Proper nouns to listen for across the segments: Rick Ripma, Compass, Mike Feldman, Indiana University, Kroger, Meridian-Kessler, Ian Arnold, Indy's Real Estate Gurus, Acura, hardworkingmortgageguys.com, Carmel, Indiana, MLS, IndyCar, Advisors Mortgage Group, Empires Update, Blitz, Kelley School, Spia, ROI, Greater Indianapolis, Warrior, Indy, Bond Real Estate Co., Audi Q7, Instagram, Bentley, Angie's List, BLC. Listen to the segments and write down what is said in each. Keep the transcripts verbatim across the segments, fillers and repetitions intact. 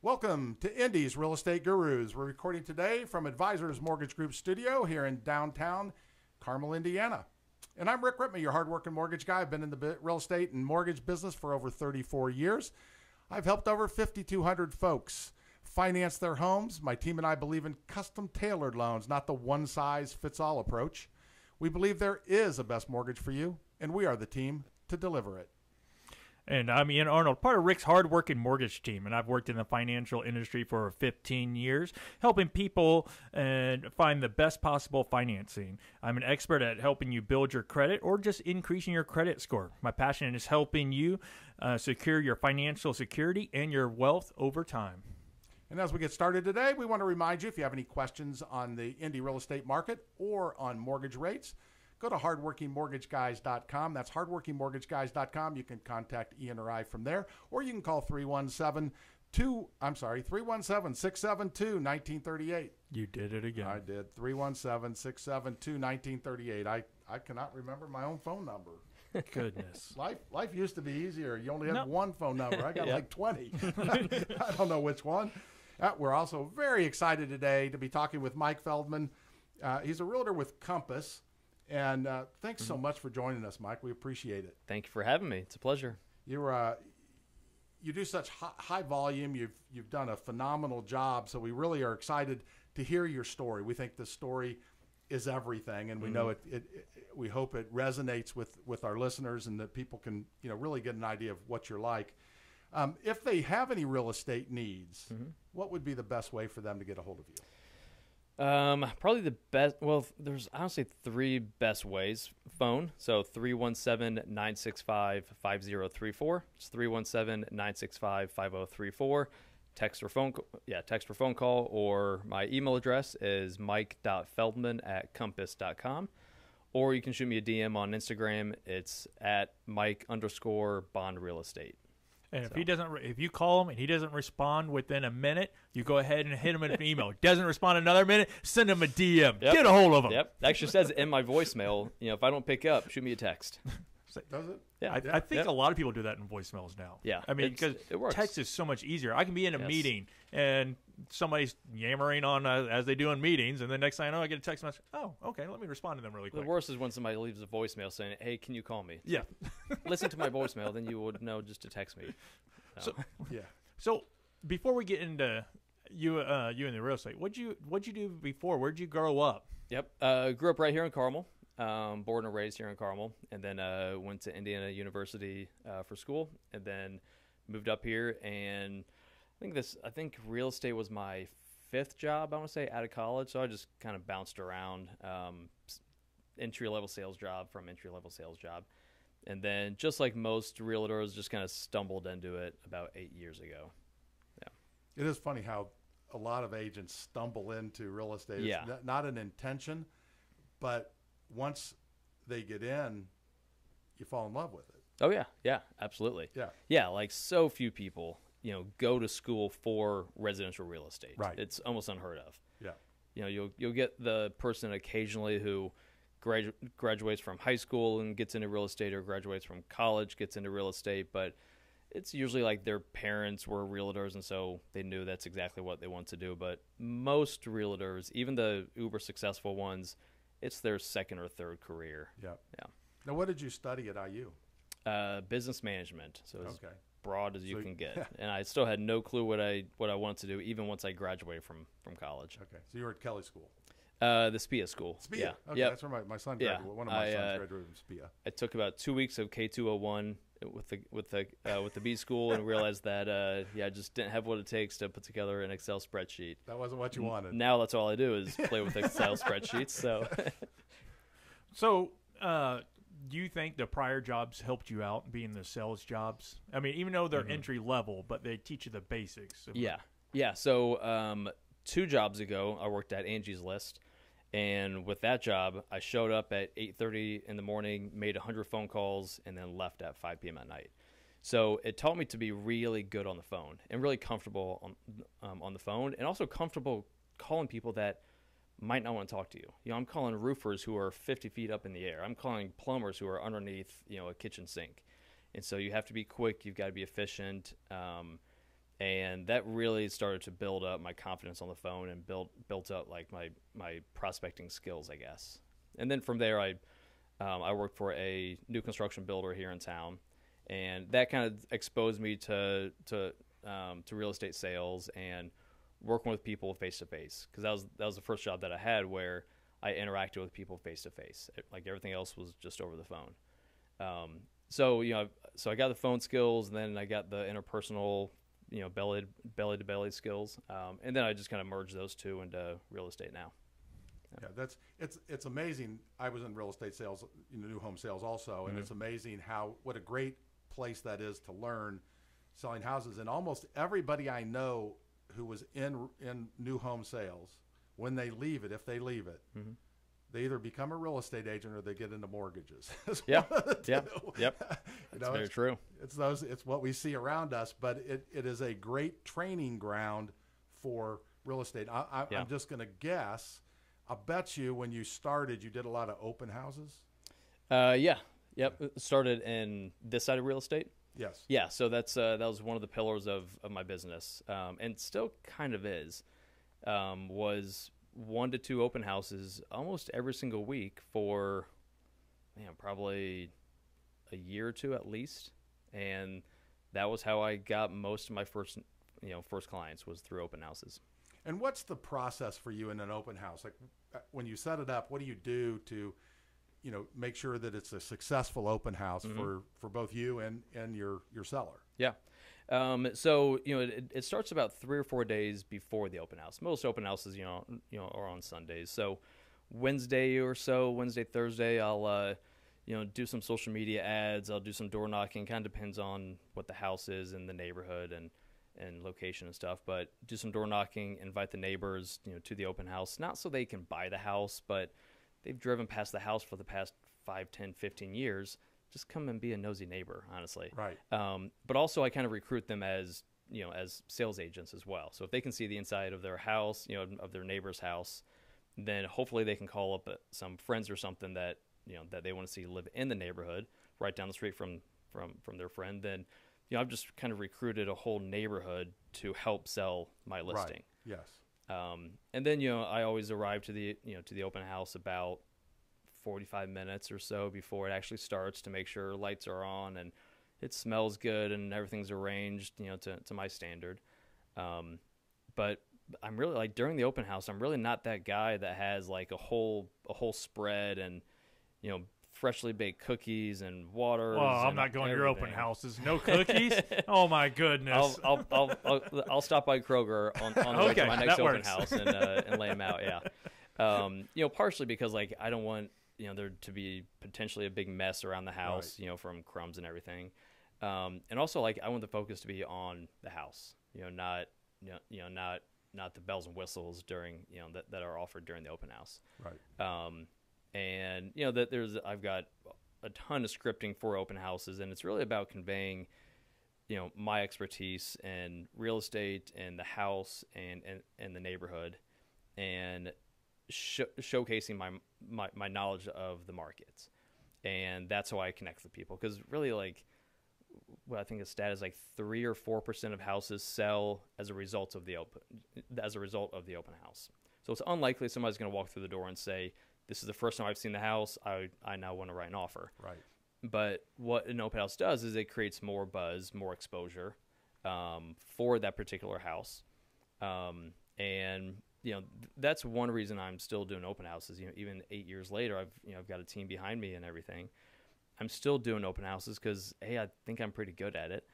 Welcome to Indy's Real Estate Gurus. We're recording today from Advisors Mortgage Group studio here in downtown Carmel, Indiana. And I'm Rick Ripma, your hardworking mortgage guy. I've been in the real estate and mortgage business for over thirty-four years. I've helped over fifty-two hundred folks finance their homes. My team and I believe in custom tailored loans, not the one-size-fits-all approach. We believe there is a best mortgage for you, and we are the team to deliver it. And I'm Ian Arnold, part of Rick's hardworking mortgage team, and I've worked in the financial industry for fifteen years, helping people and find the best possible financing. I'm an expert at helping you build your credit or just increasing your credit score. My passion is helping you uh, secure your financial security and your wealth over time. And as we get started today, we want to remind you, if you have any questions on the Indy real estate market or on mortgage rates, go to hardworking mortgage guys dot com. That's hardworking mortgage guys dot com. You can contact Ian or I from there, or you can call three one seven, six seven two, one nine three eight. You did it again. I did. three one seven, six seven two, one nine three eight. I, I cannot remember my own phone number. Goodness. Life life used to be easier. You only had nope. one phone number. I got yep. like twenty. I don't know which one. Uh, we're also very excited today to be talking with Mike Feldman. Uh, he's a realtor with Compass. And uh, thanks so much for joining us, Mike. We appreciate it. Thank you for having me. It's a pleasure. You're uh, you do such high, high volume. You've you've done a phenomenal job. So we really are excited to hear your story. We think the story is everything, and we mm-hmm. know it, it, it. We hope it resonates with with our listeners, and that people can you know really get an idea of what you're like. Um, if they have any real estate needs, mm-hmm. what would be the best way for them to get a hold of you? Um, probably the best, well, there's honestly three best ways. Phone, so three one seven, nine six five, five zero three four. It's three one seven, nine six five, five zero three four. Text or phone, yeah, text or phone call, or my email address is mike dot feldman at compass dot com. Or you can shoot me a D M on Instagram. It's at Mike underscore Bond Real Estate. And so. if he doesn't, if you call him and he doesn't respond within a minute, you go ahead and hit him an email. Doesn't respond another minute, send him a D M. Yep. Get a hold of him. Yep, that actually says in my voicemail. You know, if I don't pick up, shoot me a text. Does it? Yeah, I, I think yeah. a lot of people do that in voicemails now. Yeah, I mean, because text is so much easier. I can be in a yes. meeting and somebody's yammering on uh, as they do in meetings, and the next thing I know, I get a text message. Oh, okay, let me respond to them really quick. The worst is when somebody leaves a voicemail saying, "Hey, can you call me?" Yeah, listen to my voicemail, then you would know just to text me. So, so yeah. So before we get into you, uh, you in the real estate, what'd you what'd you do before? Where'd you grow up? Yep, uh, grew up right here in Carmel. Um, born and raised here in Carmel, and then uh, went to Indiana University uh, for school, and then moved up here. And I think this, I think real estate was my fifth job, I want to say, out of college. So I just kind of bounced around, um, entry level sales job from entry level sales job, and then just like most realtors, just kind of stumbled into it about eight years ago. Yeah, it is funny how a lot of agents stumble into real estate. Yeah, it's not an intention, but once they get in, you fall in love with it. Oh, yeah. Yeah, absolutely. Yeah. Yeah, like so few people, you know, go to school for residential real estate. Right. It's almost unheard of. Yeah. You know, you'll, you'll get the person occasionally who gradu graduates from high school and gets into real estate, or graduates from college, gets into real estate. But it's usually like their parents were realtors, and so they knew that's exactly what they want to do. But most realtors, even the uber successful ones, it's their second or third career. Yeah. Yeah. Now, what did you study at I U? Uh, business management. So it's okay. broad as you so, can get. Yeah. And I still had no clue what I what I wanted to do, even once I graduated from from college. Okay. So you were at Kelley School. Uh, the Spia school. Spia. Yeah. Okay. Yep. That's where my, my son graduated. Yeah. One of my I, sons graduated from Spia. I took about two weeks of K two oh one with the with the uh, with the B school, and realized that uh, yeah, I just didn't have what it takes to put together an Excel spreadsheet. That wasn't what you wanted. Now that's all I do is play with Excel spreadsheets. So, so uh, do you think the prior jobs helped you out, being the sales jobs? I mean, even though they're mm-hmm. entry level, but they teach you the basics. Yeah, yeah. So um, two jobs ago, I worked at Angie's List. And with that job, I showed up at eight thirty in the morning, made one hundred phone calls, and then left at five P M at night. So it taught me to be really good on the phone and really comfortable on, um, on the phone, and also comfortable calling people that might not want to talk to you. You know, I'm calling roofers who are fifty feet up in the air. I'm calling plumbers who are underneath, you know, a kitchen sink. And so you have to be quick. You've got to be efficient. Um, And that really started to build up my confidence on the phone and built built up like my my prospecting skills, I guess. And then from there, I um, I worked for a new construction builder here in town, and that kind of exposed me to to um, to real estate sales and working with people face to face, because that was that was the first job that I had where I interacted with people face to face. Like everything else was just over the phone. Um, so you know, so I got the phone skills, and then I got the interpersonal, you know, belly belly to belly skills, um, and then I just kind of merged those two into real estate now. Yeah. yeah, that's it's it's amazing. I was in real estate sales, you know, new home sales also, and mm-hmm. it's amazing how what a great place that is to learn selling houses. And almost everybody I know who was in in new home sales, when they leave it, if they leave it, mm-hmm. they either become a real estate agent or they get into mortgages. yeah, yeah, yep. That's know, very it's, true. It's those. It's what we see around us, but it, it is a great training ground for real estate. I, I, yeah. I'm just going to guess. I bet you when you started, you did a lot of open houses. Uh, yeah, yep. Yeah. Started in this side of real estate. Yes. Yeah. So that's uh, that was one of the pillars of of my business, um, and still kind of is. Um, was one to two open houses almost every single week for, man, probably a year or two at least, and that was how I got most of my first, you know, first clients was through open houses. And what's the process for you in an open house? Like when you set it up, what do you do to, you know, make sure that it's a successful open house mm-hmm. for for both you and and your your seller? Yeah. Um, so, you know, it, it starts about three or four days before the open house. Most open houses, you know, you know, are on Sundays. So Wednesday or so, Wednesday, Thursday, I'll, uh, you know, do some social media ads. I'll do some door knocking. Kind of depends on what the house is and the neighborhood and, and location and stuff. But do some door knocking, invite the neighbors, you know, to the open house. Not so they can buy the house, but they've driven past the house for the past five, ten, fifteen years. Just come and be a nosy neighbor, honestly. Right. Um, but also, I kind of recruit them as you know, as sales agents as well. So if they can see the inside of their house, you know, of their neighbor's house, then hopefully they can call up some friends or something that you know that they want to see live in the neighborhood, right down the street from from from their friend. Then, you know, I've just kind of recruited a whole neighborhood to help sell my listing. Right. Yes. Um, and then you know, I always arrive to the you know to the open house about forty-five minutes or so before it actually starts to make sure lights are on and it smells good and everything's arranged, you know, to, to my standard. Um, but I'm really like during the open house, I'm really not that guy that has like a whole, a whole spread and, you know, freshly baked cookies and water. Well, I'm not going everything. to your open houses. No cookies? Oh my goodness. I'll, I'll, I'll, I'll, I'll stop by Kroger on, on the okay, way to my next open house and, uh, and lay them out. Yeah. Um, you know, partially because like, I don't want, you know, there to be potentially a big mess around the house, right. you know, from crumbs and everything. Um, and also like, I want the focus to be on the house, you know, not, you know, you know not, not the bells and whistles during, you know, that, that are offered during the open house. Right. Um, and you know, that there's, I've got a ton of scripting for open houses, and it's really about conveying, you know, my expertise in real estate and the house and, and, and the neighborhood and, Sh showcasing my, my my knowledge of the markets, and that's how I connect with people. Because really, like, what I think the stat is like three or four percent of houses sell as a result of the open as a result of the open house. So it's unlikely somebody's going to walk through the door and say, "This is the first time I've seen the house. I I now want to write an offer." Right. But what an open house does is it creates more buzz, more exposure um, for that particular house, um, and you know, that's one reason I'm still doing open houses. You know, even eight years later, I've, you know, I've got a team behind me and everything. I'm still doing open houses because A, I think I'm pretty good at it.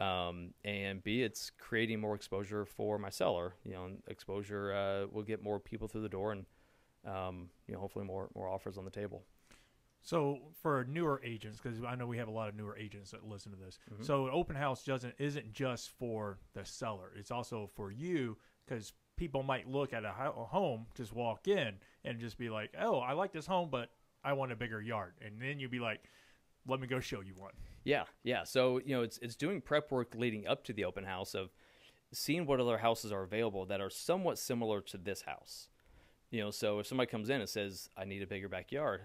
Um, and B, it's creating more exposure for my seller, you know, and exposure, uh, will get more people through the door and, um, you know, hopefully more, more offers on the table. So for newer agents, because I know we have a lot of newer agents that listen to this. Mm-hmm. So an open house doesn't, isn't just for the seller. It's also for you, because people might look at a home, just walk in and just be like, oh, I like this home, but I want a bigger yard. And then you'd be like, let me go show you one. Yeah. Yeah. So, you know, it's, it's doing prep work leading up to the open house of seeing what other houses are available that are somewhat similar to this house. You know, so if somebody comes in and says, I need a bigger backyard,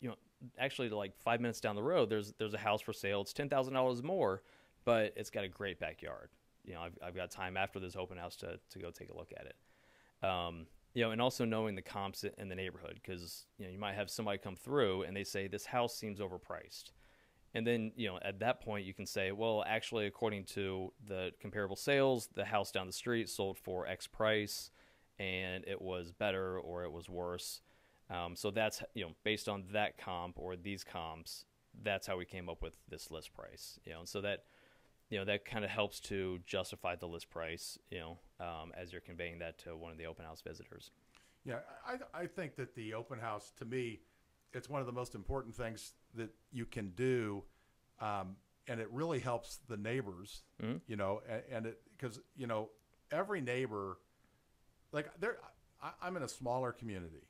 you know, actually like five minutes down the road, there's, there's a house for sale. It's ten thousand dollars more, but it's got a great backyard. you know, I've, I've got time after this open house to, to go take a look at it. Um, you know, and also knowing the comps in the neighborhood, because, you know, you might have somebody come through and they say, this house seems overpriced. And then, you know, at that point you can say, well, actually, according to the comparable sales, the house down the street sold for X price and it was better or it was worse. Um, so that's, you know, based on that comp or these comps, that's how we came up with this list price, you know, and so that, you know, that kind of helps to justify the list price, you know, um, as you're conveying that to one of the open house visitors. Yeah, I, I think that the open house, to me, it's one of the most important things that you can do. Um, and it really helps the neighbors, mm-hmm. you know, and, and it, because, you know, every neighbor, like there, I, I'm in a smaller community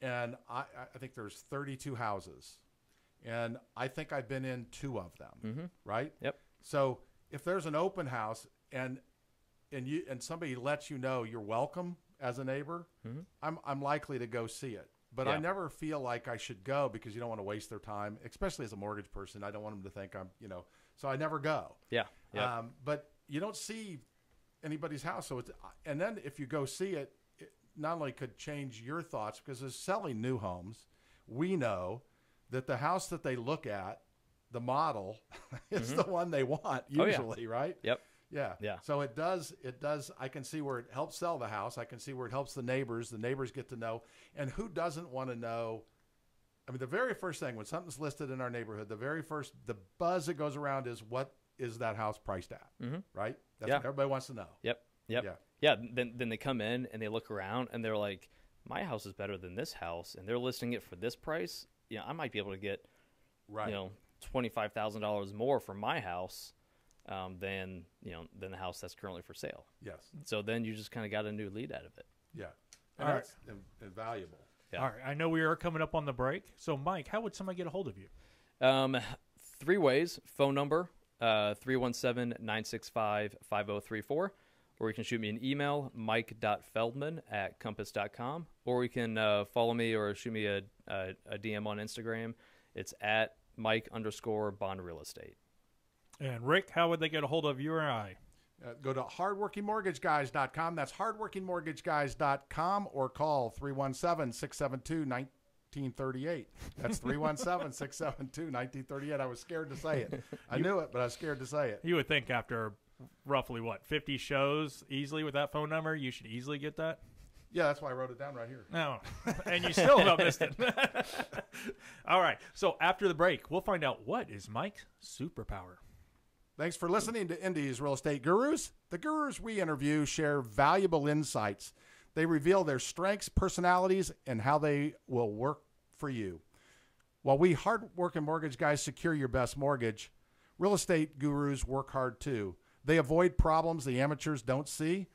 and I, I think there's thirty-two houses and I think I've been in two of them, mm-hmm. right? Yep. So if there's an open house and and you and somebody lets you know you're welcome as a neighbor, mm-hmm. I'm I'm likely to go see it. But yeah. I never feel like I should go because you don't want to waste their time, especially as a mortgage person. I don't want them to think I'm, you know, so I never go. Yeah. yeah. Um, but you don't see anybody's house. So it's, and then if you go see it, it not only could change your thoughts, because as selling new homes, we know that the house that they look at, the model is mm-hmm. the one they want usually, oh, yeah. right? Yep. Yeah. Yeah. So it does, it does, I can see where it helps sell the house. I can see where it helps the neighbors. The neighbors get to know. And who doesn't want to know? I mean, the very first thing when something's listed in our neighborhood, the very first, the buzz that goes around is, what is that house priced at? Mm-hmm. Right? That's yeah. what everybody wants to know. Yep. Yep. Yeah. Yeah. Then, then they come in and they look around and they're like, my house is better than this house. And they're listing it for this price. You know, I might be able to get, right. you know, twenty-five thousand dollars more for my house um, than, you know, than the house that's currently for sale. Yes. So then you just kind of got a new lead out of it. Yeah. And all that's right. invaluable. Yeah. All right. I know we are coming up on the break. So, Mike, how would somebody get a hold of you? Um, three ways. Phone number, uh, three one seven, nine six five, five oh three four. Or you can shoot me an email, mike dot feldman at compass dot com. Or you can uh, follow me or shoot me a, a, a D M on Instagram. It's at Mike underscore Bond Real Estate. And Rick, how would they get a hold of you or I? Uh, go to hardworking mortgage guys dot com. That's hardworking mortgage guys dot com, or call three one seven, six seven two, one nine three eight. That's three one seven, six seven two, one nine three eight. I was scared to say it. I you, knew it, but I was scared to say it. You would think after roughly, what, fifty shows easily with that phone number, you should easily get that? Yeah, that's why I wrote it down right here. No, and you still don't miss it. All right, so after the break, we'll find out what is Mike's superpower. Thanks for listening to Indy's Real Estate Gurus. The gurus we interview share valuable insights. They reveal their strengths, personalities, and how they will work for you. While we hard-working mortgage guys secure your best mortgage, real estate gurus work hard too. They avoid problems the amateurs don't see.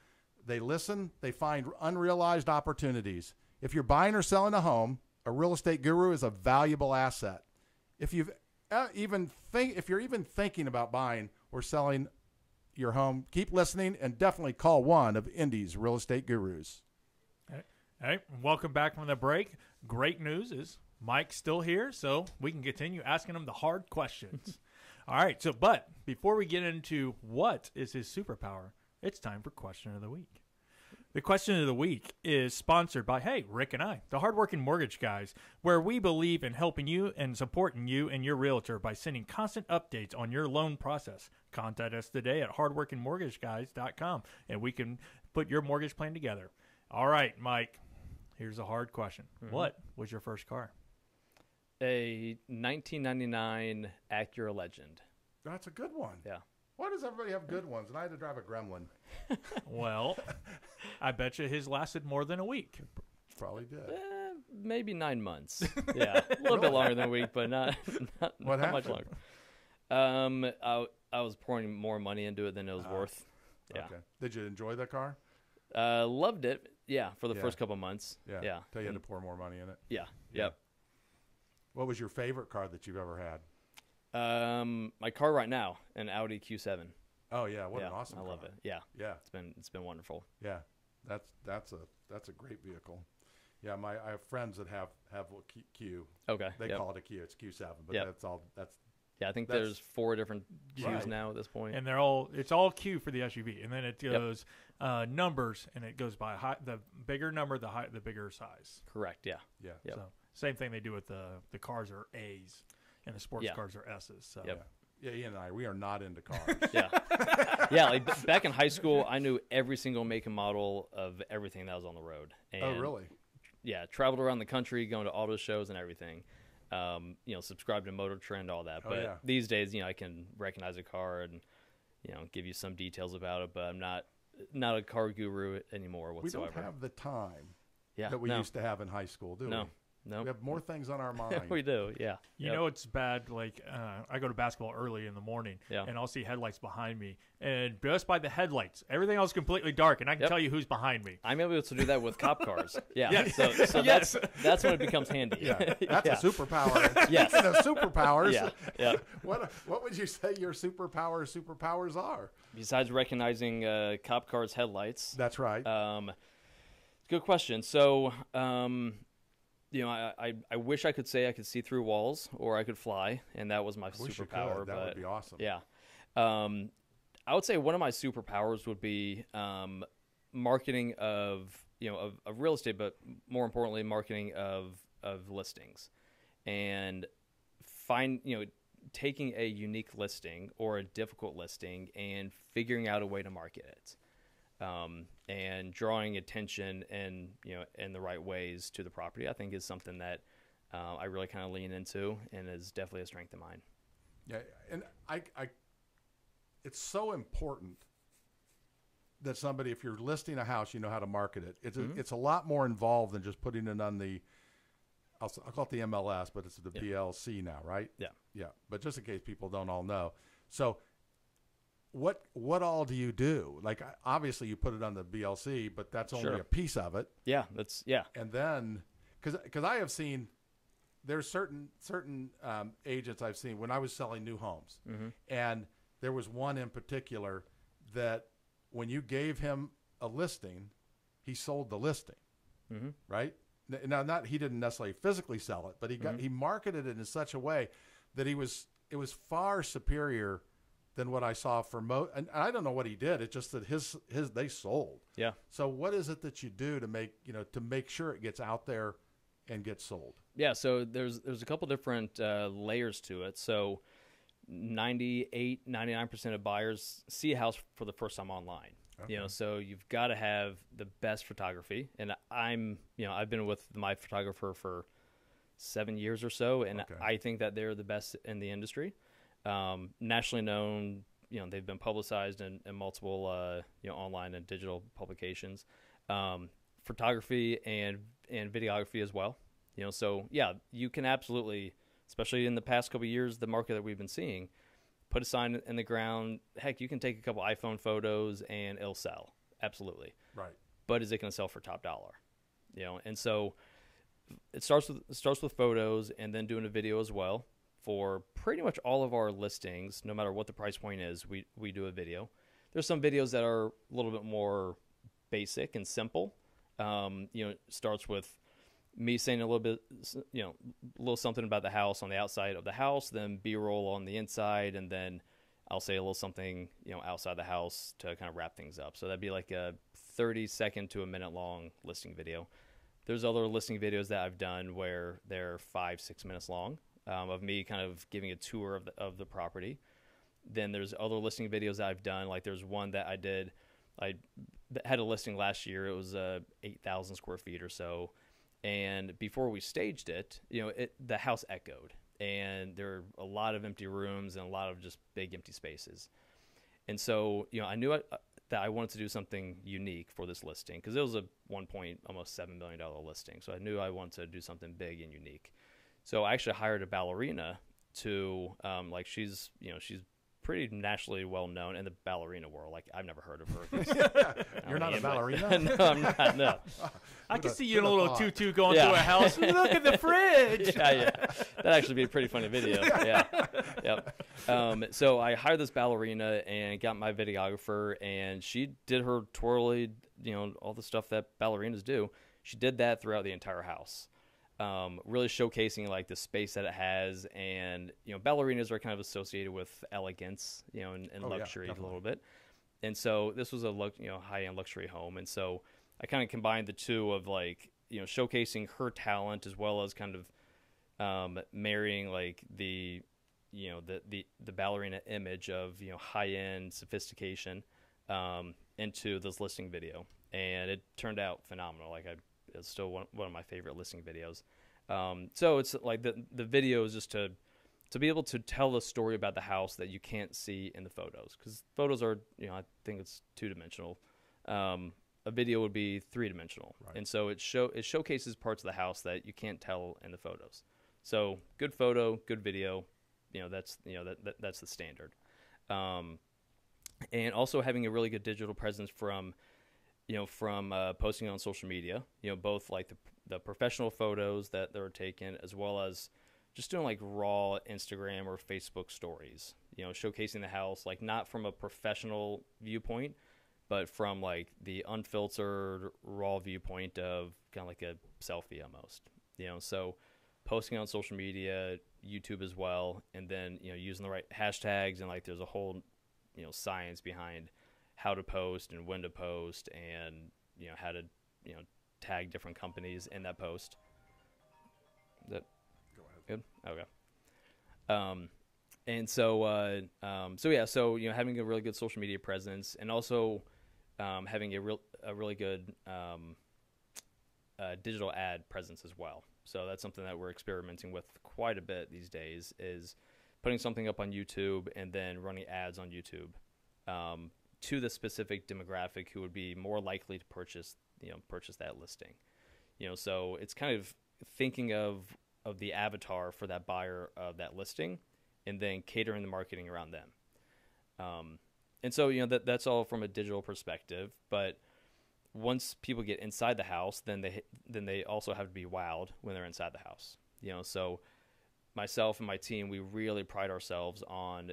They listen, they find unrealized opportunities. If you're buying or selling a home, a real estate guru is a valuable asset. If you've even think, if you're even thinking about buying or selling your home, keep listening and definitely call one of Indy's Real Estate Gurus. Hey, hey, welcome back from the break. Great news is Mike's still here, so we can continue asking him the hard questions. All right, so but before we get into what is his superpower, it's time for Question of the Week. The Question of the Week is sponsored by, hey, Rick and I, the hardworking mortgage guys, where we believe in helping you and supporting you and your realtor by sending constant updates on your loan process. Contact us today at hardworking mortgage guys dot com, and we can put your mortgage plan together. All right, Mike, here's a hard question. Mm-hmm. What was your first car? A nineteen ninety-nine Acura Legend. That's a good one. Yeah. Why does everybody have good ones? And I had to drive a Gremlin. Well, I bet you his lasted more than a week. Probably did. Eh, maybe nine months. Yeah, a little really? bit longer than a week, but not, not, what not much longer. Um, I, I was pouring more money into it than it was uh, worth. Yeah. Okay. Did you enjoy the car? Uh, loved it, yeah, for the yeah. first couple of months. Yeah, yeah. Until you had to pour more money in it. Yeah, yeah. Yep. What was your favorite car that you've ever had? Um, my car right now, an Audi Q seven. Oh yeah. What yeah, an awesome I car. I love it. Yeah. Yeah. It's been, it's been wonderful. Yeah. That's, that's a, that's a great vehicle. Yeah. My, I have friends that have, have a Q. Okay. They yep. call it a Q. It's Q seven, but yep. that's all, that's Yeah, I think That's, there's four different Qs right. now at this point. And they're all, it's all Q for the S U V. And then it goes yep. uh, numbers, and it goes by high, the bigger number, the high, the bigger size. Correct, yeah. Yeah. Yep. So same thing they do with the, the cars are A's, and the sports yeah. cars are S's. So. Yep. Yeah, Ian and I, we are not into cars. yeah. Yeah, like b- back in high school, I knew every single make and model of everything that was on the road. And, oh, really? Yeah, traveled around the country, going to auto shows and everything. Um, you know, subscribe to Motor Trend, all that. Oh, but yeah. these days, you know, I can recognize a car and, you know, give you some details about it, but I'm not not a car guru anymore whatsoever. We don't have the time yeah, that we no. used to have in high school, do no. we? No. We have more things on our mind. we do, yeah. You yep. know, it's bad. Like, uh, I go to basketball early in the morning, yeah. and I'll see headlights behind me. And just by the headlights, everything else is completely dark, and I can yep. tell you who's behind me. I'm able to do that with cop cars. Yeah. yeah. So, so yes. that's that's when it becomes handy. Yeah. That's yeah. a superpower. yes. Speaking of superpowers, yeah. Yeah. what what would you say your superpower superpowers are? Besides recognizing uh, cop cars' headlights. That's right. Um, good question. So, um, you know, I, I I wish I could say I could see through walls or I could fly, and that was my I superpower. That but, would be awesome. Yeah. Um, I would say one of my superpowers would be um, marketing of, you know, of, of real estate, but more importantly, marketing of, of listings. And find, you know, taking a unique listing or a difficult listing and figuring out a way to market it. Um, and drawing attention and, you know, in the right ways to the property, I think is something that uh, I really kind of lean into and is definitely a strength of mine. Yeah. And I, I, it's so important that somebody, if you're listing a house, you know how to market it. It's, mm-hmm. a, it's a lot more involved than just putting it on the, I'll, I'll call it the M L S, but it's the yeah. B L C now, right? Yeah. Yeah. But just in case people don't all know. So What what all do you do? Like, obviously, you put it on the B L C, but that's only sure. a piece of it. Yeah, that's yeah. And then, because because I have seen, there's certain certain um, agents I've seen when I was selling new homes, mm-hmm. and there was one in particular that when you gave him a listing, he sold the listing, mm-hmm. right? Now, not he didn't necessarily physically sell it, but he got mm-hmm. he marketed it in such a way that he was it was far superior than what I saw for most, and I don't know what he did. It's just that his his they sold. Yeah. So what is it that you do to make you know to make sure it gets out there and gets sold? Yeah. So there's there's a couple different uh, layers to it. So ninety-eight, ninety-nine percent of buyers see a house for the first time online. Okay. You know, so you've got to have the best photography. And I'm you know I've been with my photographer for seven years or so, and okay. I think that they're the best in the industry. Um, nationally known, you know, they've been publicized in, in multiple, uh, you know, online and digital publications, um, photography and, and videography as well. You know, so yeah, you can absolutely, especially in the past couple of years, the market that we've been seeing, put a sign in the ground. Heck, you can take a couple iPhone photos and it'll sell. Absolutely. Right. But is it going to sell for top dollar? You know? And so it starts with, it starts with photos and then doing a video as well. For pretty much all of our listings, no matter what the price point is, we, we do a video. There's some videos that are a little bit more basic and simple. Um, you know, it starts with me saying a little bit, you know, a little something about the house on the outside of the house, then B-roll on the inside, and then I'll say a little something, you know, outside the house to kind of wrap things up. So that'd be like a thirty-second to a minute-long listing video. There's other listing videos that I've done where they're five, six minutes long. Um, of me kind of giving a tour of the, of the property. Then there's other listing videos that I've done. Like there's one that I did. I had a listing last year. It was uh, eight thousand square feet or so. And before we staged it, you know, it, the house echoed. And there were a lot of empty rooms and a lot of just big empty spaces. And so, you know, I knew I, that I wanted to do something unique for this listing because it was a one point almost seven million dollars listing. So I knew I wanted to do something big and unique. So I actually hired a ballerina to, um, like, she's, you know, she's pretty nationally well-known in the ballerina world. Like, I've never heard of her. You're not mean, a ballerina? No, I'm not, no. I can see you in a little tutu going yeah. through a house. Look at the fridge. yeah, yeah. That'd actually be a pretty funny video. Yeah. Yep. Um, so I hired this ballerina and got my videographer, and she did her twirly, you know, all the stuff that ballerinas do. She did that throughout the entire house. um, really showcasing like the space that it has. And, you know, ballerinas are kind of associated with elegance, you know, and, and oh, luxury yeah, a little bit. And so this was a, you know, high-end luxury home. And so I kind of combined the two of like, you know, showcasing her talent as well as kind of um, marrying like the, you know, the, the, the ballerina image of, you know, high-end sophistication um, into this listing video. And it turned out phenomenal. Like I, it's still one, one of my favorite listing videos. Um, so it's like the, the video is just to, to be able to tell a story about the house that you can't see in the photos. Cause photos are, you know, I think it's two dimensional. Um, a video would be three dimensional. Right. And so it show, it showcases parts of the house that you can't tell in the photos. So good photo, good video, you know, that's, you know, that, that that's the standard. Um, and also having a really good digital presence from, you know, from uh, posting on social media, you know, both like the, the professional photos that they're taken, as well as just doing like raw Instagram or Facebook stories, you know, showcasing the house, like not from a professional viewpoint, but from like the unfiltered raw viewpoint of kind of like a selfie almost, you know, so posting on social media, YouTube as well. And then, you know, using the right hashtags and like, there's a whole, you know, science behind how to post and when to post and, you know, how to, you know, tag different companies in that post. Is that Go ahead. good? Okay. Um, and so, uh, um, so yeah, so, you know, having a really good social media presence and also, um, having a real, a really good, um, uh, digital ad presence as well. So that's something that we're experimenting with quite a bit these days is putting something up on YouTube and then running ads on YouTube, um, to the specific demographic who would be more likely to purchase, you know, purchase that listing, you know, so it's kind of thinking of, of the avatar for that buyer of that listing and then catering the marketing around them. Um, and so, you know, that that's all from a digital perspective, but once people get inside the house, then they, then they also have to be wowed when they're inside the house, you know, so myself and my team, we really pride ourselves on,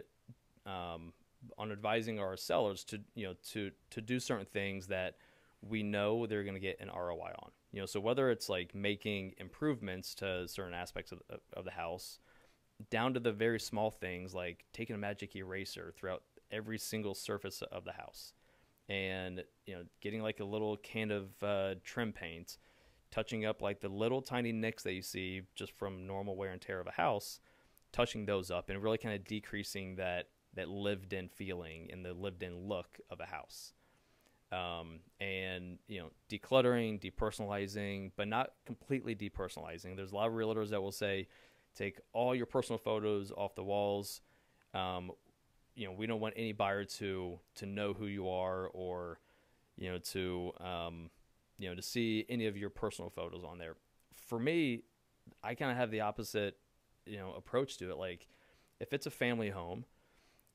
um, on advising our sellers to, you know, to, to do certain things that we know they're going to get an R O I on, you know, so whether it's like making improvements to certain aspects of, of the house down to the very small things, like taking a magic eraser throughout every single surface of the house and, you know, getting like a little can of uh, trim paint, touching up like the little tiny nicks that you see just from normal wear and tear of a house, touching those up and really kind of decreasing that, that lived in feeling and the lived in look of a house. Um, and, you know, decluttering, depersonalizing, but not completely depersonalizing. There's a lot of realtors that will say, take all your personal photos off the walls. Um, you know, we don't want any buyer to, to know who you are or, you know, to, um, you know, to see any of your personal photos on there. For me, I kind of have the opposite, you know, approach to it. Like if it's a family home,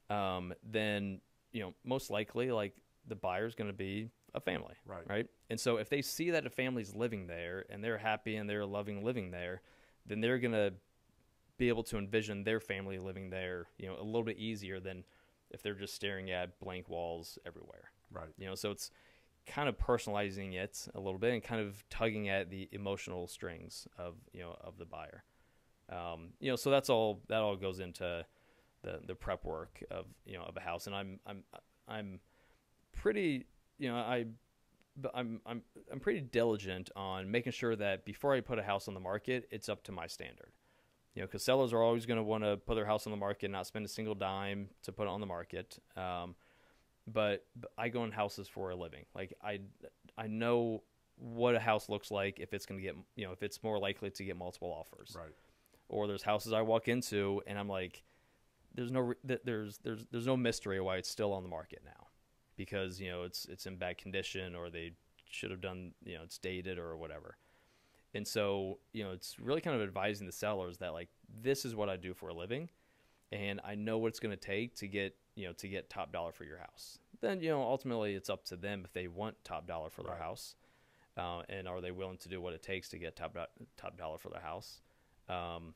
um, then, you know, most likely like the buyer's going to be a family, right? Right. And so if they see that a family's living there and they're happy and they're loving living there, then they're going to be able to envision their family living there, you know, a little bit easier than if they're just staring at blank walls everywhere. Right. You know, so it's kind of personalizing it a little bit and kind of tugging at the emotional strings of, you know, of the buyer. Um, you know, so that's all, that all goes into the, the prep work of, you know, of a house. And I'm, I'm, I'm pretty, you know, I, I'm, I'm, I'm pretty diligent on making sure that before I put a house on the market, it's up to my standard, you know, cause sellers are always going to want to put their house on the market and not spend a single dime to put it on the market. Um, but, but I go in houses for a living. Like I, I know what a house looks like if it's going to get, you know, if it's more likely to get multiple offers, right? Or there's houses I walk into and I'm like, there's no, there's, there's, there's no mystery why it's still on the market now because, you know, it's, it's in bad condition or they should have done, you know, it's dated or whatever. And so, you know, it's really kind of advising the sellers that like, this is what I do for a living and I know what it's going to take to get, you know, to get top dollar for your house. Then, you know, ultimately it's up to them if they want top dollar for their right. house. Uh, and are they willing to do what it takes to get top, do- top dollar for their house? Um,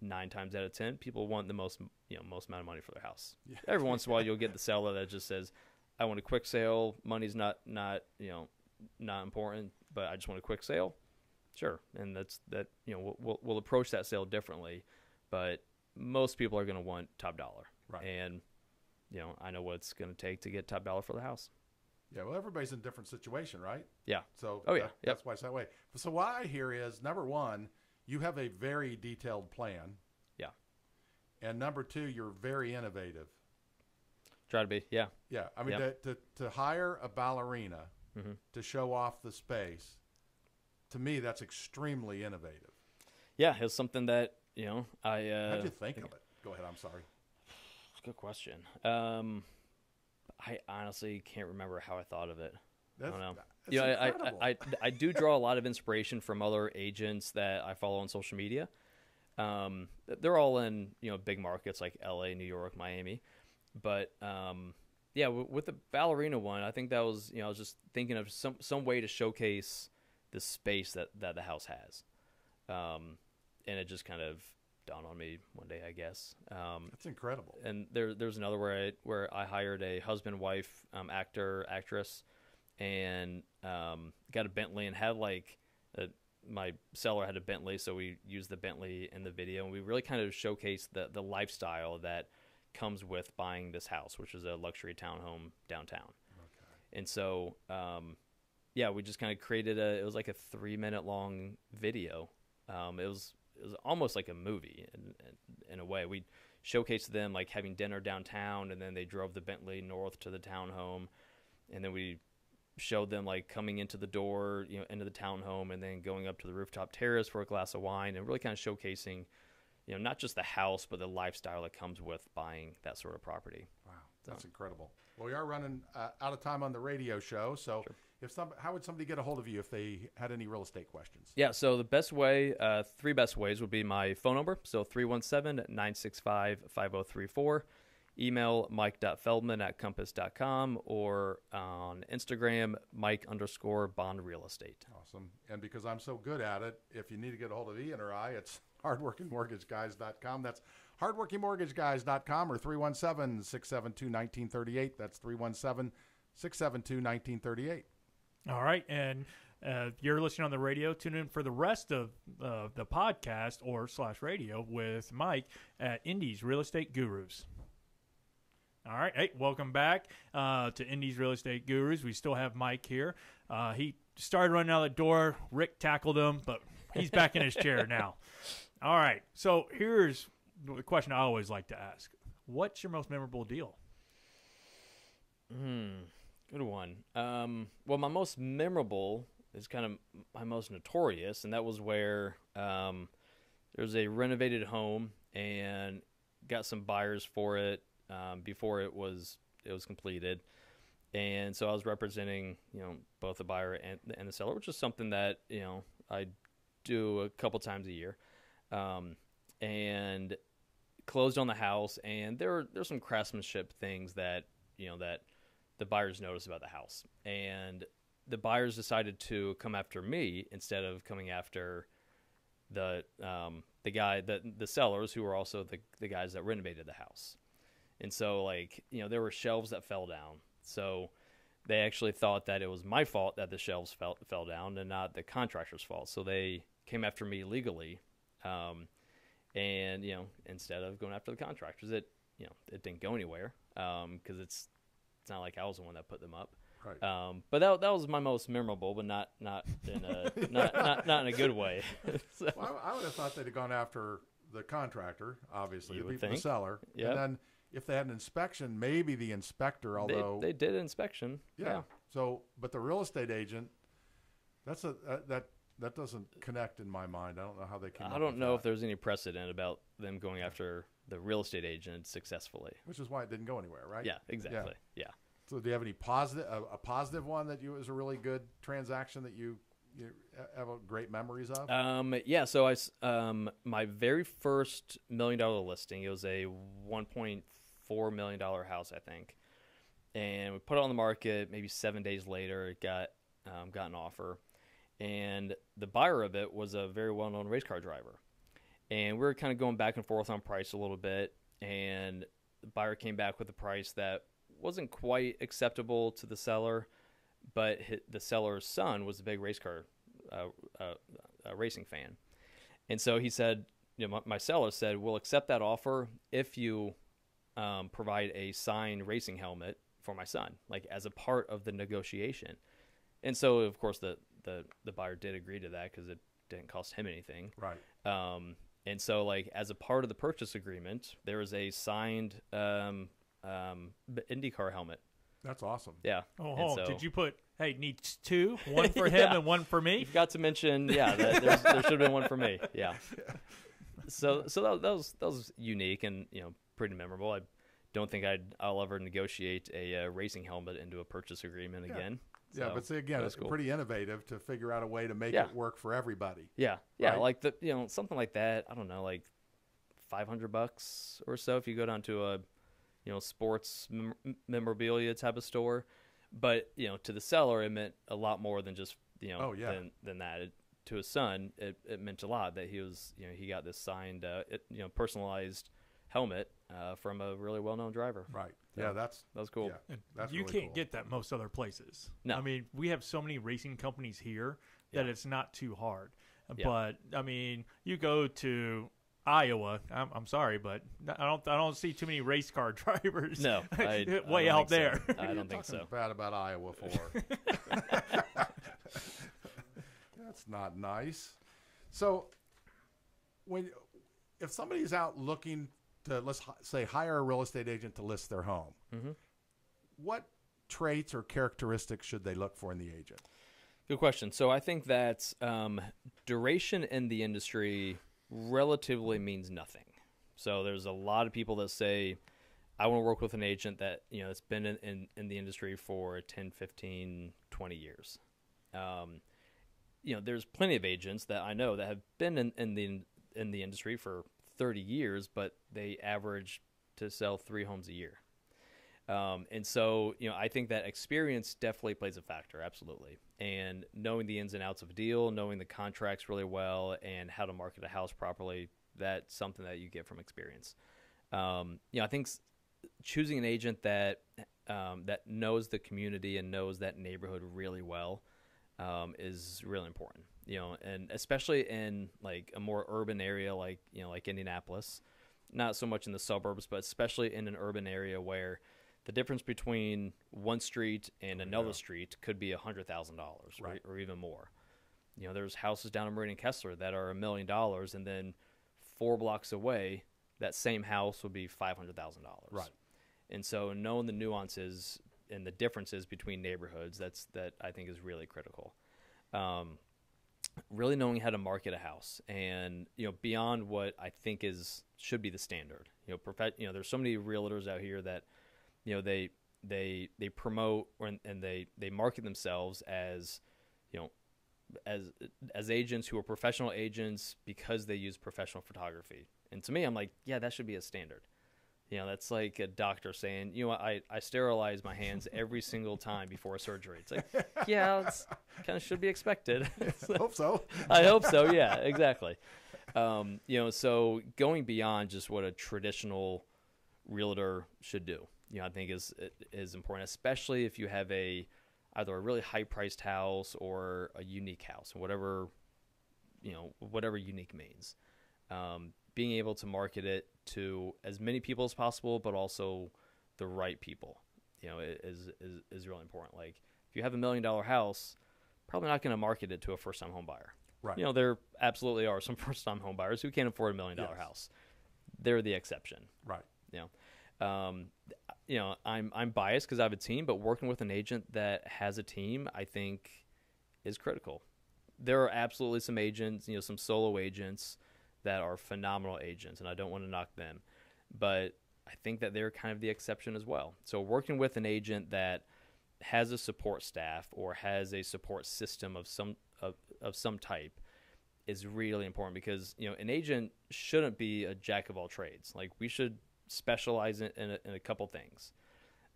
nine times out of ten, people want the most, you know, most amount of money for their house. Yeah. Every once in a while, you'll get the seller that just says, "I want a quick sale. Money's not, not, you know, not important, but I just want a quick sale." sure. And that's that, you know, we'll, we'll approach that sale differently, but most people are going to want top dollar. Right. And, you know, I know what it's going to take to get top dollar for the house. Yeah. Well, everybody's in a different situation, right? Yeah. So oh, yeah. That, yep. that's why it's that way. So what I hear is, number one, you have a very detailed plan. Yeah. And number two, you're very innovative. Try to be. Yeah. Yeah. I mean, yeah. To, to, to hire a ballerina mm-hmm. to show off the space, to me, that's extremely innovative. Yeah. It's something that, you know, I, uh, how'd you think, think of it? Go ahead. I'm sorry. Good question. Um, I honestly can't remember how I thought of it. That's, I don't know. You know, I, I, I, I do draw a lot of inspiration from other agents that I follow on social media. Um, they're all in, you know, big markets like L A, New York, Miami. But, um, yeah, w with the ballerina one, I think that was, you know, I was just thinking of some, some way to showcase the space that, that the house has. Um, and it just kind of dawned on me one day, I guess. Um, That's incredible. And there, there's another where I, where I hired a husband, wife, um, actor, actress, and, um, got a Bentley and had like a, my seller had a Bentley. So we used the Bentley in the video, and we really kind of showcased the, the lifestyle that comes with buying this house, which is a luxury townhome downtown. Okay. And so, um, yeah, we just kind of created a, it was like a three minute long video. Um, it was, it was almost like a movie in, in, in a way. We showcased them like having dinner downtown, and then they drove the Bentley north to the townhome. And then we showed them like coming into the door, you know, into the townhome, and then going up to the rooftop terrace for a glass of wine, and really kind of showcasing, you know, not just the house, but the lifestyle that comes with buying that sort of property. Wow. That's so incredible. Well, we are running uh, out of time on the radio show. So sure. if some, how would somebody get a hold of you if they had any real estate questions? Yeah. So the best way, uh, three best ways would be my phone number. So three one seven, nine six five, five oh three four, email mike dot feldman at compass dot com, or on Instagram, Mike underscore bond real estate. Awesome. And because I'm so good at it, if you need to get a hold of Ian or I, it's hardworking mortgage guys dot com. That's hardworking mortgage guys dot com, or three one seven, six seven two, one nine three eight. That's three one seven, six seven two, one nine three eight. All right. And uh, if you're listening on the radio, tune in for the rest of uh, the podcast or slash radio with Mike at Indy's Real Estate Gurus. All right. Hey, welcome back uh, to Indy's Real Estate Gurus. We still have Mike here. Uh, he started running out the door. Rick tackled him, but he's back in his chair now. All right. So here's the question I always like to ask. What's your most memorable deal? Hmm. Good one. Um, well, my most memorable is kind of my most notorious, and that was where um, there was a renovated home and got some buyers for it um, before it was it was completed. And so I was representing, you know, both the buyer and, and the seller, which is something that, you know, I do a couple times a year. Um, and closed on the house, and there were, there's some craftsmanship things that, you know, that the buyers noticed about the house, and the buyers decided to come after me instead of coming after the, um, the guy, the, the sellers who were also the, the guys that renovated the house. And so like, you know, there were shelves that fell down. So they actually thought that it was my fault that the shelves fell, fell down and not the contractor's fault. So they came after me legally. Um, and you know, instead of going after the contractors, it, you know, it didn't go anywhere. Um, cause it's, it's not like I was the one that put them up. Right. Um, but that, that was my most memorable, but not, not in a, yeah. not, not, not in a good way. So. Well, I, I would have thought they'd have gone after the contractor, obviously, the, people, the seller. Yep. And then if they had an inspection, maybe the inspector, although they, they did an inspection. Yeah. yeah. So, but the real estate agent, that's a, uh, that, That doesn't connect in my mind. I don't know how they came. I don't know that. If there's any precedent about them going after the real estate agent successfully, which is why it didn't go anywhere, right? Yeah, exactly. Yeah. yeah. So, do you have any positive, a, a positive one that you was a really good transaction that you, you have a great memories of? Um, yeah. So, I um, my very first million dollar listing. It was a one point four million dollar house, I think, and we put it on the market. Maybe seven days later, it got um, got an offer. And the buyer of it was a very well-known race car driver. And we were kind of going back and forth on price a little bit. And the buyer came back with a price that wasn't quite acceptable to the seller, but the seller's son was a big race car uh, uh, a racing fan. And so he said, you know, my, my seller said, we'll accept that offer if you um, provide a signed racing helmet for my son, like as a part of the negotiation. And so, of course, the the, the buyer did agree to that because it didn't cost him anything. Right. Um, and so, like, as a part of the purchase agreement, there is a signed um, um, IndyCar helmet. That's awesome. Yeah. Oh, so, did you put, hey, needs two, one for him yeah. and one for me? You forgot to mention, yeah, that there's, there should have been one for me. Yeah. yeah. So, so that, that was that was unique and, you know, pretty memorable. I don't think I'd I'll ever negotiate a uh, racing helmet into a purchase agreement yeah. again. So, yeah, but see, again, it's cool. Pretty innovative to figure out a way to make yeah. it work for everybody. Yeah, yeah, right? Like the you know something like that. I don't know, like five hundred bucks or so if you go down to a you know sports mem memorabilia type of store. But you know, to the seller, it meant a lot more than just you know oh, yeah. than than that. It, to his son, it it meant a lot that he was you know he got this signed uh, it, you know personalized helmet uh, from a really well-known driver. Right. So yeah, that's that's cool. Yeah, that's you really can't cool. get that most other places. No. I mean, we have so many racing companies here that yeah. it's not too hard. Yeah. But I mean, you go to Iowa. I'm, I'm sorry, but I don't I don't see too many race car drivers. No, I, way I out there. So. I don't think so. Bad about Iowa for. That's not nice. So, when if somebody's out looking to, let's say, hire a real estate agent to list their home, mm-hmm. what traits or characteristics should they look for in the agent? Good question. So I think that um, duration in the industry relatively means nothing. So there's a lot of people that say, I want to work with an agent that you know that's been in, in, in the industry for ten, fifteen, twenty years. Um, you know, there's plenty of agents that I know that have been in, in the in the industry for thirty years, but they average to sell three homes a year. Um, and so, you know, I think that experience definitely plays a factor. Absolutely. And knowing the ins and outs of a deal, knowing the contracts really well and how to market a house properly, that's something that you get from experience. Um, you know, I think choosing an agent that, um, that knows the community and knows that neighborhood really well, um, is really important. You know, and especially in like a more urban area, like, you know, like Indianapolis, not so much in the suburbs, but especially in an urban area where the difference between one street and another yeah. street could be a hundred thousand dollars right. or, or even more. You know, there's houses down in Meridian-Kessler that are a million dollars. And then four blocks away, that same house would be five hundred thousand dollars. Right. And so knowing the nuances and the differences between neighborhoods, that's, that I think is really critical. Um, really knowing how to market a house and, you know, beyond what I think is, should be the standard, you know, perfect, you know, there's so many realtors out here that, you know, they, they, they promote and, and they, they market themselves as, you know, as, as agents who are professional agents because they use professional photography. And to me, I'm like, yeah, that should be a standard. You know, that's like a doctor saying, you know, I, I sterilize my hands every single time before a surgery. It's like, yeah, it's kind of should be expected. So, hope so. I hope so. Yeah, exactly. Um, you know, so going beyond just what a traditional realtor should do, you know, I think is, is important, especially if you have a, either a really high priced house or a unique house, whatever, you know, whatever unique means, um, being able to market it to as many people as possible, but also the right people, you know, is, is, is really important. Like if you have a million dollar house, probably not going to market it to a first time home buyer. Right. You know, there absolutely are some first time home buyers who can't afford a million dollar yes. house. They're the exception. Right. You know, um, you know, I'm, I'm biased cause I have a team, but working with an agent that has a team, I think is critical. There are absolutely some agents, you know, some solo agents that are phenomenal agents, and I don't want to knock them, but I think that they're kind of the exception as well. So working with an agent that has a support staff or has a support system of some of, of some type is really important because, you know, an agent shouldn't be a jack of all trades. Like we should specialize in, in, a, in a couple things.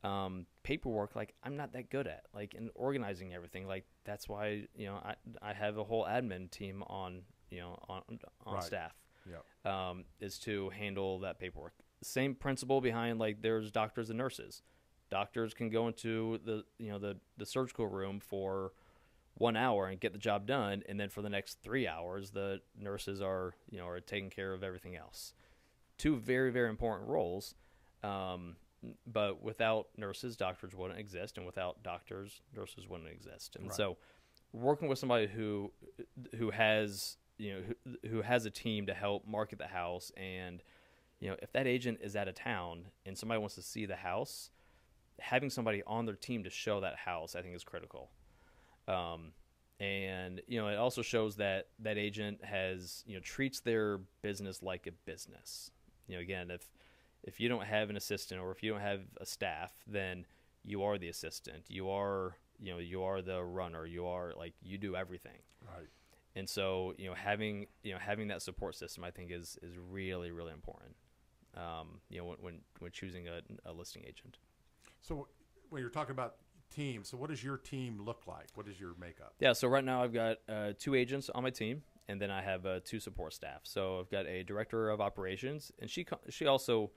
Um, paperwork, like I'm not that good at, like in organizing everything. Like that's why, you know, I, I have a whole admin team on you know, on, on right. staff, yep. um, is to handle that paperwork. Same principle behind like there's doctors and nurses. Doctors can go into the, you know, the, the surgical room for one hour and get the job done, and then for the next three hours, the nurses are, you know, are taking care of everything else. Two very, very important roles, um, but without nurses, doctors wouldn't exist, and without doctors, nurses wouldn't exist. And right. so, working with somebody who who has you know who, who has a team to help market the house, and you know, if that agent is out of town and somebody wants to see the house, having somebody on their team to show that house, I think, is critical. Um, and, you know, it also shows that that agent has, you know, treats their business like a business. You know, again, if, if you don't have an assistant or if you don't have a staff, then you are the assistant, you are, you know, you are the runner, you are like, you do everything. Right. And so, you know, having, you know, having that support system, I think is, is really, really important. Um, you know, when, when, when choosing a, a listing agent. So when you're talking about team, so what does your team look like? What is your makeup? Yeah, so right now I've got uh, two agents on my team, and then I have uh, two support staff. So I've got a director of operations, and she she also,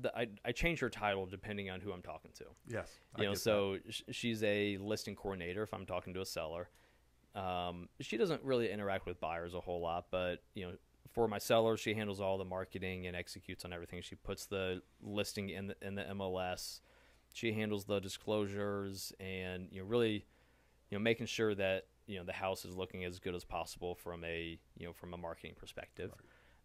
the, I, I change her title depending on who I'm talking to. Yes. You know, so sh she's a listing coordinator if I'm talking to a seller. Um, she doesn't really interact with buyers a whole lot, but you know, for my sellers, she handles all the marketing and executes on everything. She puts the listing in the, in the M L S. She handles the disclosures and, you know, really, you know, making sure that, you know, the house is looking as good as possible from a, you know, from a marketing perspective.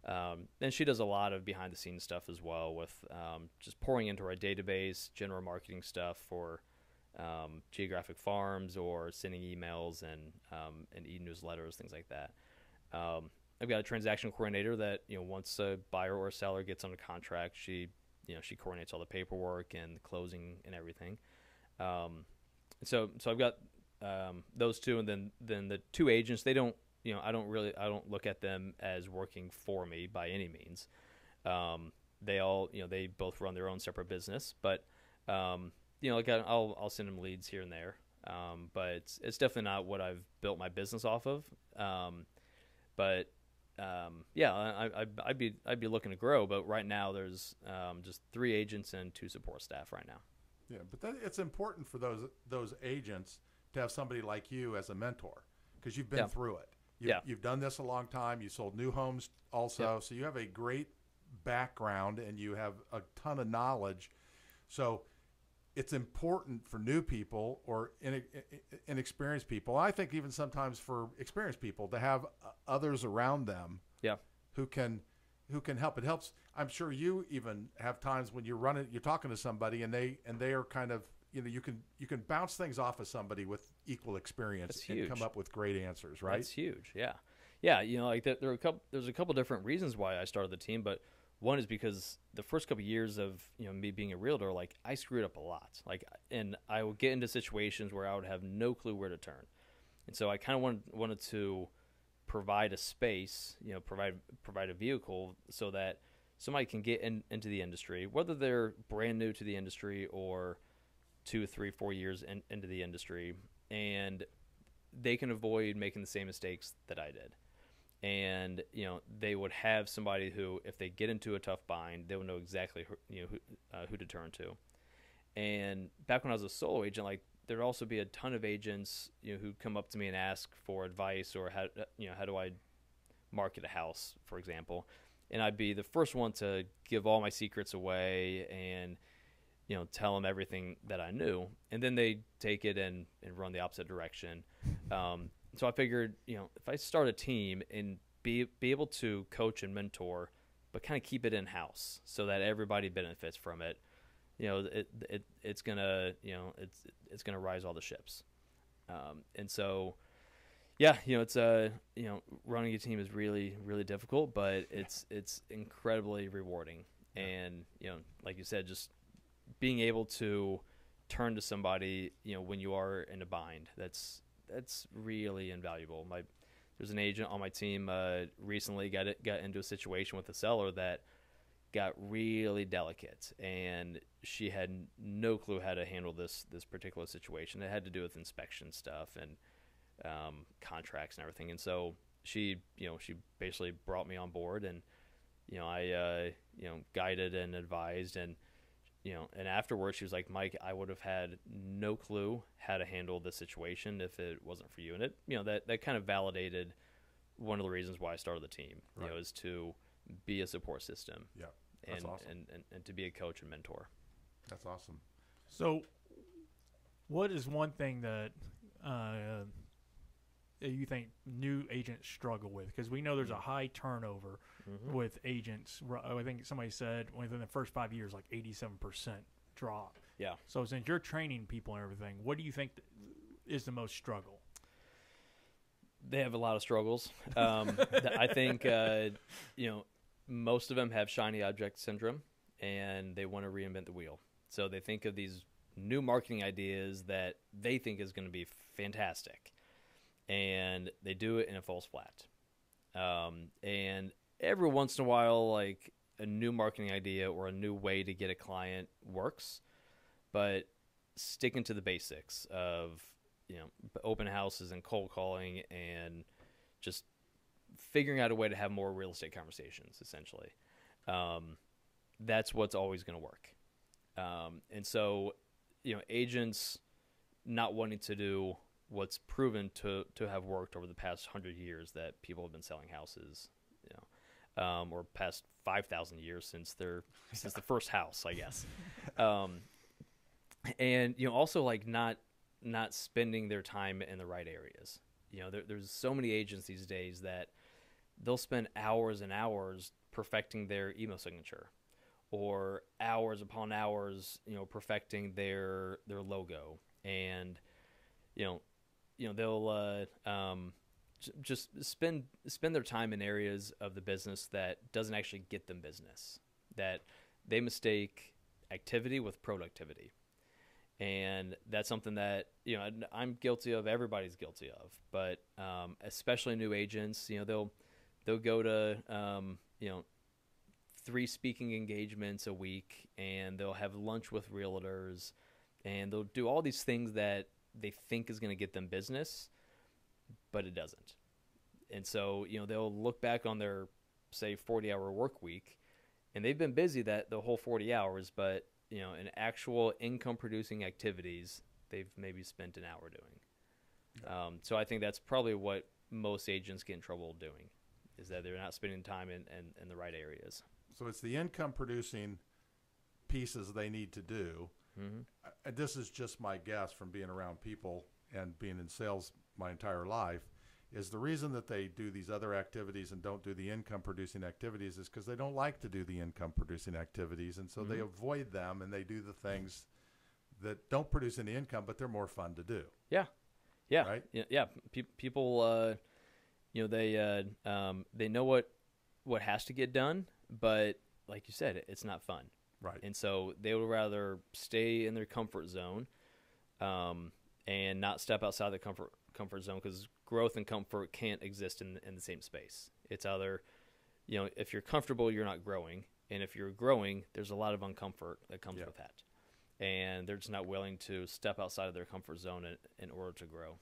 Right. Um, and she does a lot of behind the scenes stuff as well with um, just pouring into our database, general marketing stuff for um, geographic farms or sending emails and, um, and e-newsletters, things like that. Um, I've got a transaction coordinator that, you know, once a buyer or a seller gets on a contract, she you know, she coordinates all the paperwork and the closing and everything. Um, so, so I've got, um, those two, and then, then the two agents, they don't, you know, I don't really, I don't look at them as working for me by any means. Um, they all, you know, they both run their own separate business, but, um, you know, like I, I'll, I'll send them leads here and there. Um, but it's, it's definitely not what I've built my business off of. Um, but, Um, yeah, I, I, I'd be, I'd be looking to grow, but right now there's, um, just three agents and two support staff right now. Yeah. But that, it's important for those, those agents to have somebody like you as a mentor, because you've been yeah. through it. You've, yeah. You've done this a long time. You sold new homes also. Yeah. So you have a great background and you have a ton of knowledge. So it's important for new people or inexperienced people. I think even sometimes for experienced people to have others around them yeah. who can, who can help. It helps. I'm sure you even have times when you're running, you're talking to somebody and they, and they are kind of, you know, you can, you can bounce things off of somebody with equal experience and come up with great answers, right? That's huge. Yeah. Yeah. You know, like there, there are a couple, there's a couple different reasons why I started the team, but one is because the first couple of years of, you know, me being a realtor, like I screwed up a lot. Like, and I would get into situations where I would have no clue where to turn. And so I kind of wanted, wanted to provide a space, you know, provide, provide a vehicle so that somebody can get in, into the industry, whether they're brand new to the industry or two, three, four years in, into the industry, and they can avoid making the same mistakes that I did. And, you know, they would have somebody who, if they get into a tough bind, they would know exactly who, you know, who, uh, who to turn to. And back when I was a solo agent, like there'd also be a ton of agents, you know, who'd come up to me and ask for advice or how, you know, how do I market a house, for example. And I'd be the first one to give all my secrets away and, you know, tell them everything that I knew. And then they take it and, and run the opposite direction. Um, So I figured, you know, if I start a team and be be able to coach and mentor, but kind of keep it in house so that everybody benefits from it, you know, it it it's gonna you know it's it's gonna rise all the ships, um, and so, yeah, you know, it's a uh, you know running a team is really really difficult, but it's it's incredibly rewarding, yeah. and you know, like you said, just being able to turn to somebody, you know, when you are in a bind, that's. That's really invaluable. My, there's an agent on my team uh, recently got it, got into a situation with a seller that got really delicate, and she had no clue how to handle this this particular situation. It had to do with inspection stuff and um, contracts and everything. And so she, you know, she basically brought me on board, and you know, I, uh, you know, guided and advised, and you know, and afterwards she was like, Mike, I would have had no clue how to handle this situation if it wasn't for you. And it, you know, that, that kind of validated one of the reasons why I started the team, right. you know, is to be a support system. Yeah. That's and, awesome. and, and, and to be a coach and mentor. That's awesome. So what is one thing that, uh, you think new agents struggle with? Because we know there's a high turnover mm-hmm. with agents. I think somebody said within the first five years, like eighty-seven percent drop. Yeah. So since you're training people and everything, what do you think is the most struggle? They have a lot of struggles. Um, I think, uh, you know, most of them have shiny object syndrome, and they want to reinvent the wheel. So they think of these new marketing ideas that they think is going to be fantastic. And they do it and it falls flat. Um, and every once in a while, like a new marketing idea or a new way to get a client works, but sticking to the basics of, you know, open houses and cold calling and just figuring out a way to have more real estate conversations, essentially. Um, that's what's always going to work. Um, and so, you know, agents not wanting to do what's proven to, to have worked over the past hundred years that people have been selling houses, you know, um, or past five thousand years since their, since the first house, I guess. Um, and, you know, also like not, not spending their time in the right areas. You know, there, there's so many agents these days that they'll spend hours and hours perfecting their email signature, or hours upon hours, you know, perfecting their, their logo. And, you know, You know, they'll uh, um, just spend spend their time in areas of the business that doesn't actually get them business, that they mistake activity with productivity. And that's something that, you know, I'm guilty of, everybody's guilty of, but um, especially new agents, you know, they'll they'll go to, um, you know, three speaking engagements a week, and they'll have lunch with realtors, and they'll do all these things that they think is going to get them business, but it doesn't. And so, you know, they'll look back on their, say, forty hour work week, and they've been busy that the whole forty hours, but, you know, in actual income producing activities, they've maybe spent an hour doing. Yeah. Um, so I think that's probably what most agents get in trouble doing, is that they're not spending time in, in, in the right areas. So it's the income producing pieces they need to do. Mm-hmm. I, this is just my guess from being around people and being in sales my entire life, is the reason that they do these other activities and don't do the income producing activities is because they don't like to do the income producing activities. And so mm-hmm. they avoid them, and they do the things that don't produce any income, but they're more fun to do. Yeah. Yeah. Right. Yeah. yeah. Pe- people, uh, you know, they, uh, um, they know what, what has to get done, but like you said, it's not fun. Right. And so they would rather stay in their comfort zone um, and not step outside the comfort comfort zone, because growth and comfort can't exist in, in the same space. It's either, you know, if you're comfortable, you're not growing. And if you're growing, there's a lot of uncomfort that comes yeah. with that. And they're just not willing to step outside of their comfort zone in, in order to grow.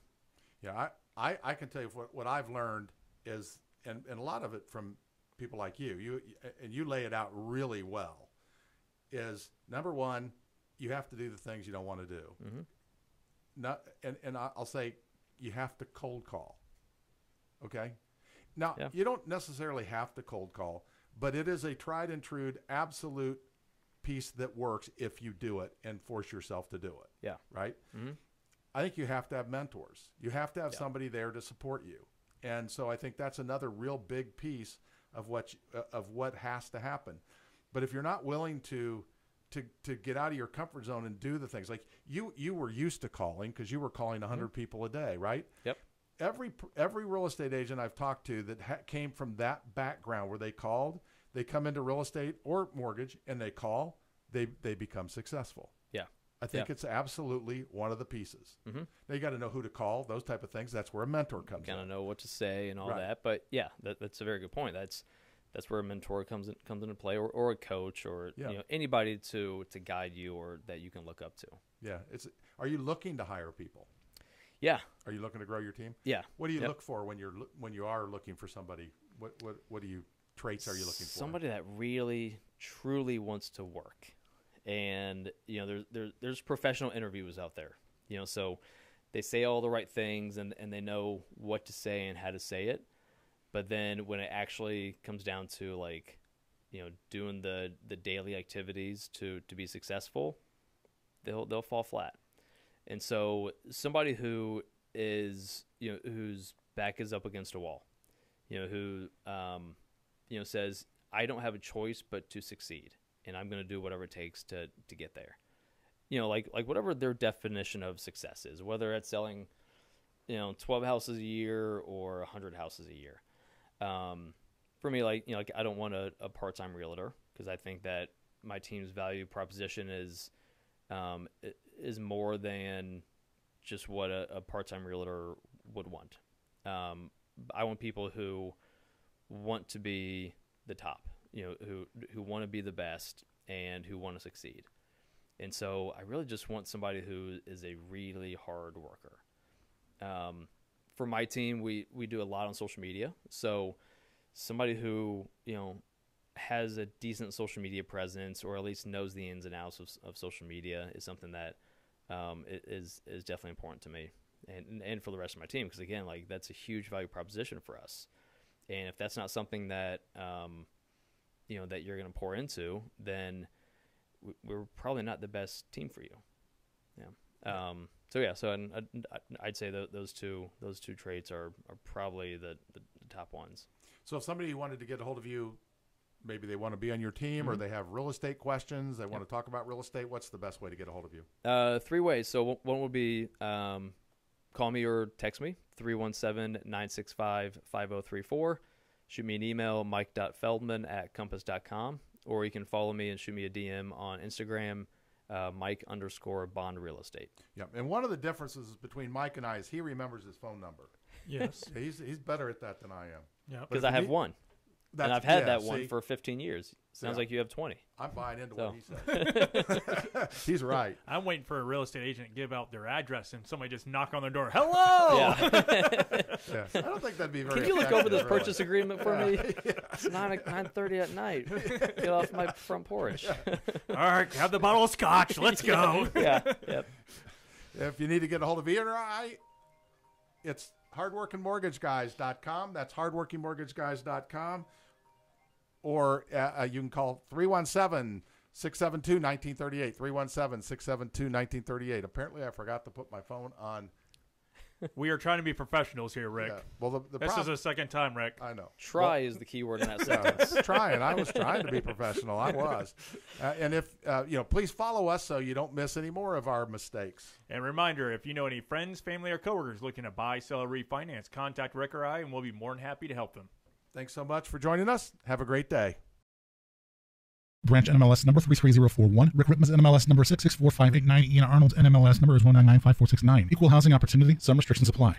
Yeah, I, I, I can tell you what, what I've learned is, and, and a lot of it from people like you, you, and you lay it out really well, is number one, you have to do the things you don't want to do. Mm-hmm. Not, and, and I'll say you have to cold call. Okay. Now yeah. you don't necessarily have to cold call, but it is a tried and true absolute piece that works if you do it and force yourself to do it. Yeah. Right. Mm-hmm. I think you have to have mentors. You have to have yeah. somebody there to support you. And so I think that's another real big piece of what, you, uh, of what has to happen. But if you're not willing to, to to get out of your comfort zone and do the things, like you you were used to calling, because you were calling one hundred mm-hmm. people a day, right? Yep. Every every real estate agent I've talked to that ha- came from that background where they called, they come into real estate or mortgage and they call, they they become successful. Yeah. I think yeah. it's absolutely one of the pieces. Mm-hmm. Now you got to know who to call, those type of things. That's where a mentor comes in. Got to know what to say and all right. that. But yeah, that, that's a very good point. That's That's where a mentor comes in, comes into play, or, or a coach, or yeah. you know, anybody to to guide you or that you can look up to. Yeah, it's. Are you looking to hire people? Yeah. Are you looking to grow your team? Yeah. What do you yep. look for when you're when you are looking for somebody? What what what do you traits are you looking for? Somebody that really truly wants to work, And, you know, there's, there, there's professional interviewers out there, you know, so they say all the right things and, and they know what to say and how to say it. But then when it actually comes down to, like, you know, doing the, the daily activities to, to be successful, they'll, they'll fall flat. And so somebody who is, you know, whose back is up against a wall, you know, who, um, you know, says, I don't have a choice but to succeed, and I'm going to do whatever it takes to, to get there. You know, like, like whatever their definition of success is, whether it's selling, you know, twelve houses a year or a hundred houses a year. Um, for me, like, you know, like I don't want a, a part-time realtor, because I think that my team's value proposition is, um, is more than just what a, a part-time realtor would want. Um, I want people who want to be the top, you know, who, who want to be the best and who want to succeed. And so I really just want somebody who is a really hard worker. Um, for my team, we, we do a lot on social media. So somebody who, you know, has a decent social media presence, or at least knows the ins and outs of, of social media, is something that, um, is, is definitely important to me and, and for the rest of my team. 'Cause again, like, that's a huge value proposition for us. And if that's not something that, um, you know, that you're going to pour into, then we're probably not the best team for you. Yeah. Um, so yeah, so I, I'd say those two, those two traits are, are probably the, the, the top ones. So if somebody wanted to get a hold of you, maybe they want to be on your team, mm-hmm. or they have real estate questions, they want yep. to talk about real estate, what's the best way to get a hold of you? Uh, three ways. So one would be, um, call me or text me, three one seven, nine six five, five oh three four. Shoot me an email, mike dot feldman at compass dot com, or you can follow me and shoot me a D M on Instagram, uh, Mike underscore Bond Real Estate. Yeah, and one of the differences between Mike and I is he remembers his phone number. Yes. he's, he's better at that than I am. Yeah, because I have he, one. That's, and I've had yeah, that one see, for fifteen years. Sounds yeah. like you have twenty. I'm buying into so. what he said. He's right. I'm waiting for a real estate agent to give out their address and somebody just knock on their door. Hello. Yeah. yeah. I don't think that'd be very. Can you look over this really. purchase agreement for yeah. me? Yeah. It's nine nine thirty at night. Get off my front porch. Yeah. All right, have the bottle of scotch. Let's go. yeah. yeah. Yep. If you need to get a hold of Ian or I, it's hardworking mortgage guys dot com. That's hardworking mortgage guys dot com. Or uh, you can call three one seven, six seven two, nineteen thirty-eight, three one seven, six seven two, nineteen thirty-eight. Apparently, I forgot to put my phone on. We are trying to be professionals here, Rick. Yeah. Well, the, the This problem, is the second time, Rick. I know. Try well, is the key word in that sentence. Yeah, trying. I was trying to be professional. I was. Uh, and if, uh, you know, please follow us so you don't miss any more of our mistakes. And reminder, if you know any friends, family, or coworkers looking to buy, sell, or refinance, contact Rick or I, and we'll be more than happy to help them. Thanks so much for joining us. Have a great day. Branch N M L S number three three zero four one. Rick Ripma's N M L S number six six four five eight nine. Ian Arnold's N M L S number is one nine nine five four six nine. Equal housing opportunity. Some restrictions apply.